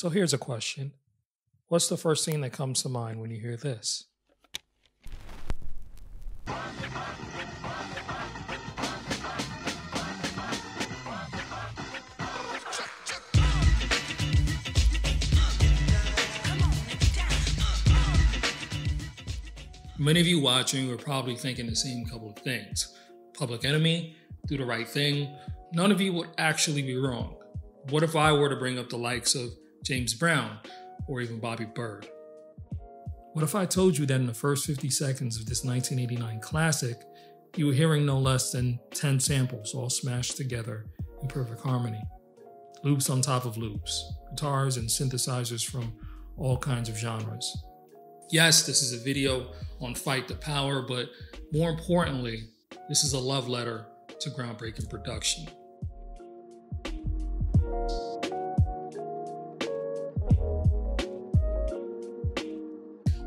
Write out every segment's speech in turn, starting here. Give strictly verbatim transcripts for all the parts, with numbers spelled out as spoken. So here's a question. What's the first thing that comes to mind when you hear this? Many of you watching are probably thinking the same couple of things. Public Enemy, Do the Right Thing. None of you would actually be wrong. What if I were to bring up the likes of James Brown or even Bobby Bird? What if I told you that in the first fifty seconds of this nineteen eighty-nine classic, you were hearing no less than ten samples all smashed together in perfect harmony? Loops on top of loops, guitars and synthesizers from all kinds of genres. Yes, this is a video on Fight the Power, but more importantly, this is a love letter to groundbreaking production.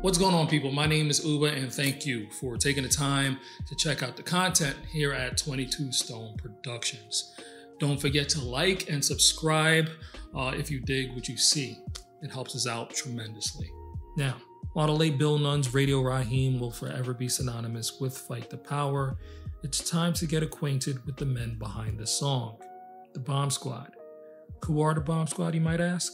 What's going on, people? My name is Uba, and thank you for taking the time to check out the content here at twenty-two Stone Productions. Don't forget to like and subscribe uh, if you dig what you see. It helps us out tremendously. Now, while the late Bill Nunn's Radio Raheem will forever be synonymous with Fight the Power, it's time to get acquainted with the men behind the song, the Bomb Squad. Who are the Bomb Squad, you might ask?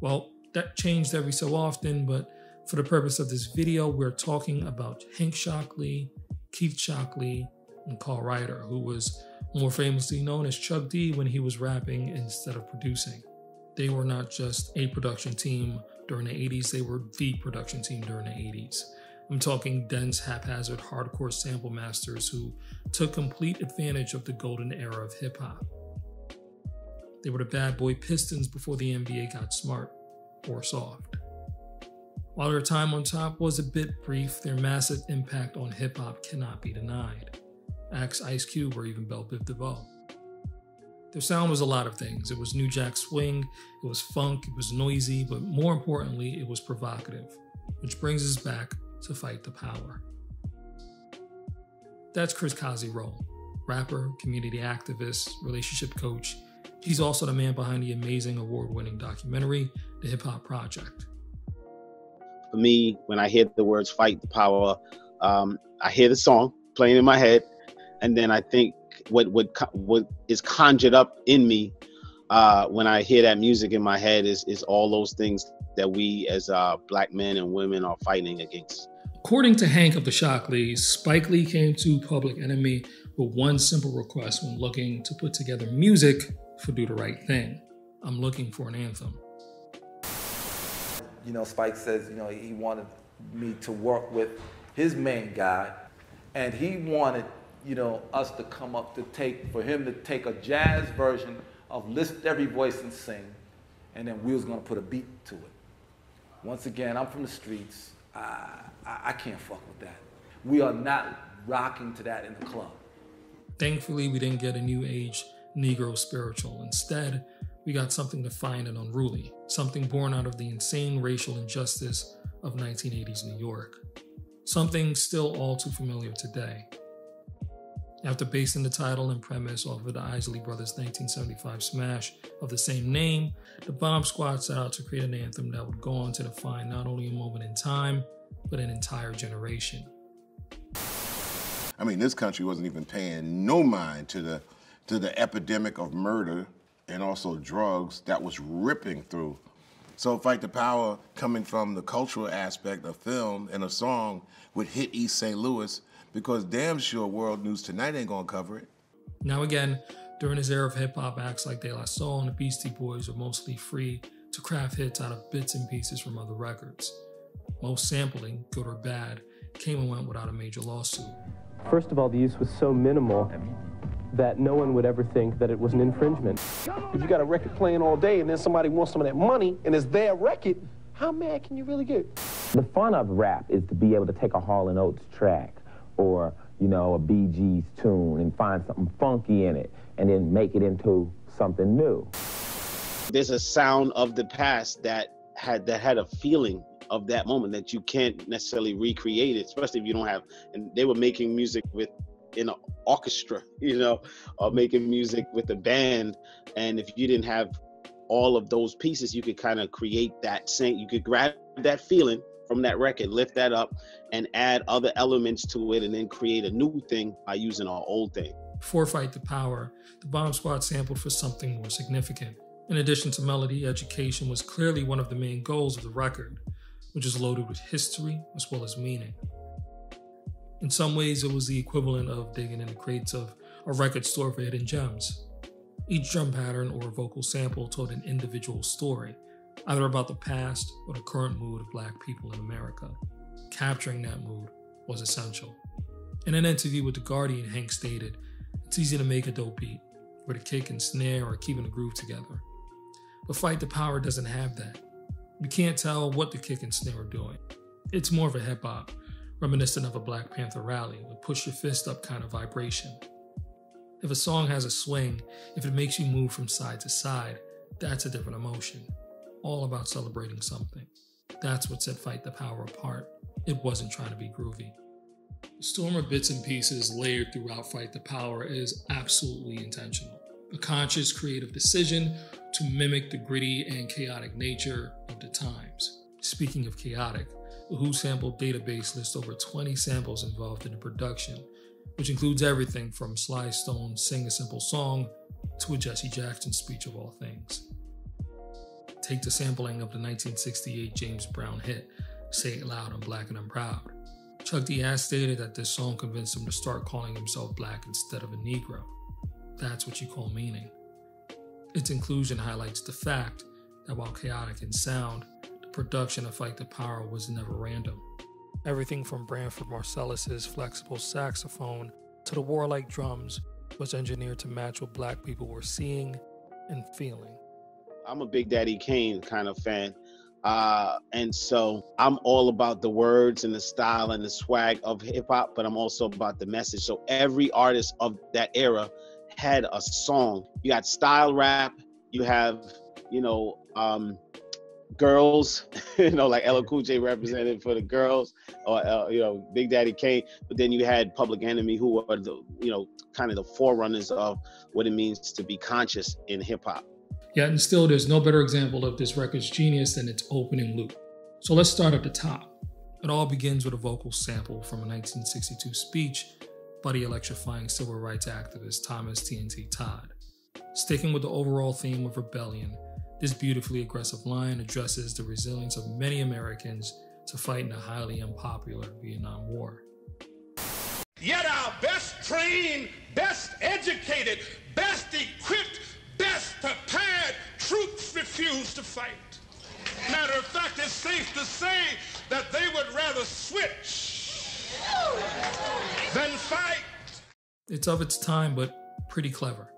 Well, that changed every so often, but for the purpose of this video, we're talking about Hank Shocklee, Keith Shocklee, and Carl Ryder, who was more famously known as Chuck D when he was rapping instead of producing. They were not just a production team during the eighties, they were the production team during the eighties. I'm talking dense, haphazard, hardcore sample masters who took complete advantage of the golden era of hip hop. They were the bad boy Pistons before the N B A got smart or soft. While their time on top was a bit brief, their massive impact on hip hop cannot be denied. Axe, Ice Cube, or even Belle Biv DeVoe. Their sound was a lot of things. It was New Jack Swing, it was funk, it was noisy, but more importantly, it was provocative, which brings us back to Fight the Power. That's Chris Cozzi-Roll, rapper, community activist, relationship coach. He's also the man behind the amazing award-winning documentary, The Hip Hop Project. For me, when I hear the words Fight the Power, um, I hear the song playing in my head, and then I think what what what is conjured up in me uh, when I hear that music in my head is is all those things that we as uh, black men and women are fighting against. According to Hank of the Shockleys, Spike Lee came to Public Enemy with one simple request when looking to put together music for Do the Right Thing. I'm looking for an anthem. You know, Spike says, you know, he wanted me to work with his main guy, and he wanted, you know, us to come up to take, for him to take a jazz version of Lift Every Voice and Sing, and then we was gonna put a beat to it. Once again, I'm from the streets. I, I, I can't fuck with that. We are not rocking to that in the club. Thankfully, we didn't get a new age Negro spiritual. Instead, we got something defiant and unruly, something born out of the insane racial injustice of nineteen eighties New York. Something still all too familiar today. After basing the title and premise off of the Isley Brothers' nineteen seventy-five smash of the same name, the Bomb Squad set out to create an anthem that would go on to define not only a moment in time, but an entire generation. I mean, this country wasn't even paying no mind to the, to the epidemic of murder and also drugs that was ripping through. So Fight the Power, coming from the cultural aspect of film and a song, would hit East Saint Louis, because damn sure World News Tonight ain't gonna cover it. Now again, during this era of hip hop, acts like De La Soul and the Beastie Boys were mostly free to craft hits out of bits and pieces from other records. Most sampling, good or bad, came and went without a major lawsuit. First of all, the use was so minimal that no one would ever think that it was an infringement. If you got a record playing all day and then somebody wants some of that money and it's their record, how mad can you really get? The fun of rap is to be able to take a Hall and Oates track, or, you know, a Bee Gees tune and find something funky in it and then make it into something new. There's a sound of the past that had that had a feeling of that moment that you can't necessarily recreate it, especially if you don't have, and they were making music with in an orchestra, you know, or making music with a band, and if you didn't have all of those pieces, you could kind of create that same, you could grab that feeling from that record, lift that up and add other elements to it and then create a new thing by using our old thing. Before Fight the Power, the Bomb Squad sampled for something more significant. In addition to melody, education was clearly one of the main goals of the record, which is loaded with history as well as meaning. In some ways, it was the equivalent of digging in the crates of a record store for hidden gems. Each drum pattern or vocal sample told an individual story, either about the past or the current mood of Black people in America. Capturing that mood was essential. In an interview with The Guardian, Hank stated, "It's easy to make a dope beat, where the kick and snare are keeping the groove together. But Fight the Power doesn't have that. You can't tell what the kick and snare are doing. It's more of a hip hop, reminiscent of a Black Panther rally, with push your fist up kind of vibration. If a song has a swing, if it makes you move from side to side, that's a different emotion. All about celebrating something. That's what set Fight the Power apart. It wasn't trying to be groovy." The storm of bits and pieces layered throughout Fight the Power is absolutely intentional. A conscious creative decision to mimic the gritty and chaotic nature of the times. Speaking of chaotic, the Who Sampled Database lists over twenty samples involved in the production, which includes everything from Sly Stone's Sing a Simple Song to a Jesse Jackson speech of all things. Take the sampling of the nineteen sixty-eight James Brown hit, Say It Loud, I'm Black and I'm Proud. Chuck D has stated that this song convinced him to start calling himself Black instead of a Negro. That's what you call meaning. Its inclusion highlights the fact that while chaotic in sound, the production of Fight the Power was never random. Everything from Branford Marcellus's flexible saxophone to the warlike drums was engineered to match what Black people were seeing and feeling. I'm a Big Daddy Kane kind of fan. Uh, and so I'm all about the words and the style and the swag of hip hop, but I'm also about the message. So every artist of that era had a song. You got style rap, you have, you know, um, girls, you know, like L L Cool J represented for the girls, or, uh, you know, Big Daddy Kane. But then you had Public Enemy, who are the, you know, kind of the forerunners of what it means to be conscious in hip hop. Yet and still, there's no better example of this record's genius than its opening loop. So let's start at the top. It all begins with a vocal sample from a nineteen sixty-two speech by the electrifying civil rights activist Thomas T N T Todd. Sticking with the overall theme of rebellion, this beautifully aggressive line addresses the resilience of many Americans to fight in the highly unpopular Vietnam War. Yet our best trained, best educated, best equipped, best prepared troops refused to fight. Matter of fact, it's safe to say that they would rather switch than fight. It's of its time, but pretty clever.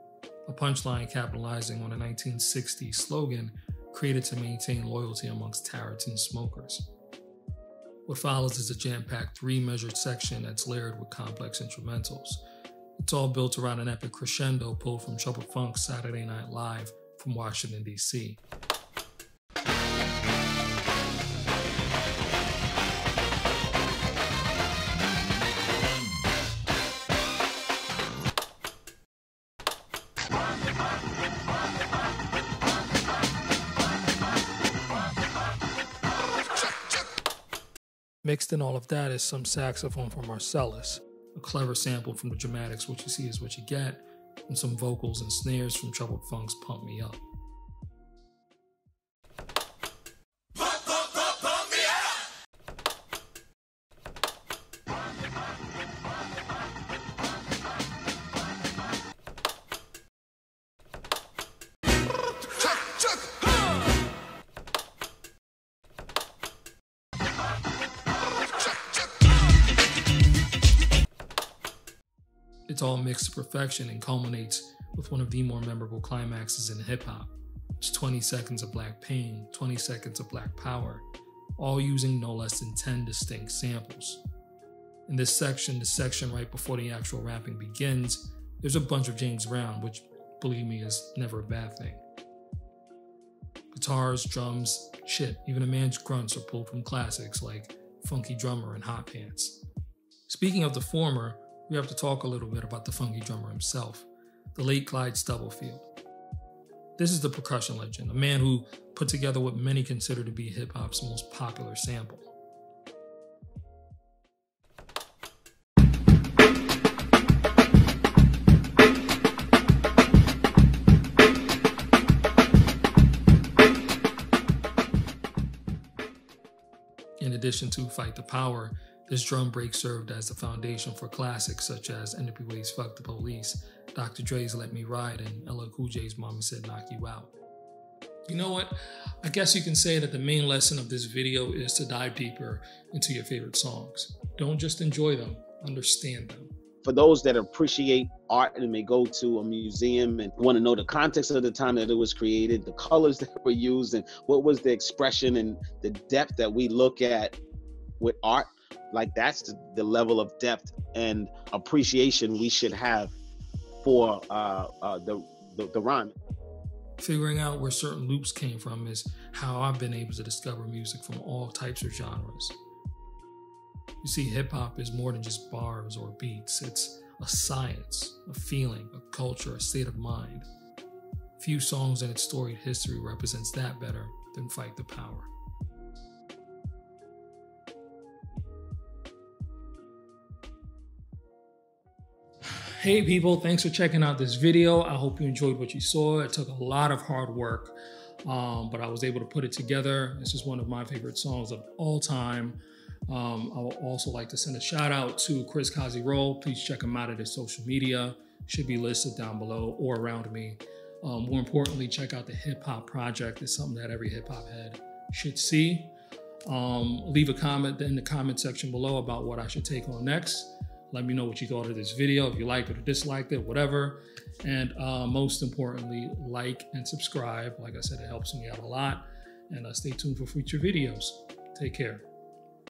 A punchline capitalizing on a nineteen sixty slogan created to maintain loyalty amongst Tarleton smokers. What follows is a jam-packed three-measured section that's layered with complex instrumentals. It's all built around an epic crescendo pulled from Trouble Funk's Saturday Night Live from Washington, D C Mixed in all of that is some saxophone from Marcellus, a clever sample from the Dramatics, What You See Is What You Get, and some vocals and snares from Troubled Funk's Pump Me Up. Pump, pump, pump, pump me up! Chuck, Chuck, huh! It's all mixed to perfection and culminates with one of the more memorable climaxes in hip-hop. It's twenty seconds of Black pain, twenty seconds of Black power, all using no less than ten distinct samples. In this section, the section right before the actual rapping begins, there's a bunch of James Brown, which, believe me, is never a bad thing. Guitars, drums, shit, even a man's grunts are pulled from classics like Funky Drummer and Hot Pants. Speaking of the former, we have to talk a little bit about the funky drummer himself, the late Clyde Stubblefield. This is the percussion legend, a man who put together what many consider to be hip hop's most popular sample. In addition to Fight the Power, this drum break served as the foundation for classics such as N W A's Fuck the Police, Doctor Dre's Let Me Ride, and L L Cool J's Mama Said Knock You Out. You know what? I guess you can say that the main lesson of this video is to dive deeper into your favorite songs. Don't just enjoy them, understand them. For those that appreciate art and may go to a museum and want to know the context of the time that it was created, the colors that were used, and what was the expression and the depth that we look at with art, like that's the level of depth and appreciation we should have for uh, uh, the, the, the rhyme. Figuring out where certain loops came from is how I've been able to discover music from all types of genres. You see, hip hop is more than just bars or beats. It's a science, a feeling, a culture, a state of mind. Few songs in its storied history represents that better than Fight the Power. Hey people, thanks for checking out this video. I hope you enjoyed what you saw. It took a lot of hard work, um, but I was able to put it together. This is one of my favorite songs of all time. Um, I would also like to send a shout out to Chris Cozzi-Roll. Please check him out at his social media. Should be listed down below or around me. Um, more importantly, check out the Hip Hop Project. It's something that every hip hop head should see. Um, leave a comment in the comment section below about what I should take on next. Let me know what you thought of this video, if you liked it or disliked it, whatever. And uh, most importantly, like and subscribe. Like I said, it helps me out a lot. And uh, stay tuned for future videos. Take care.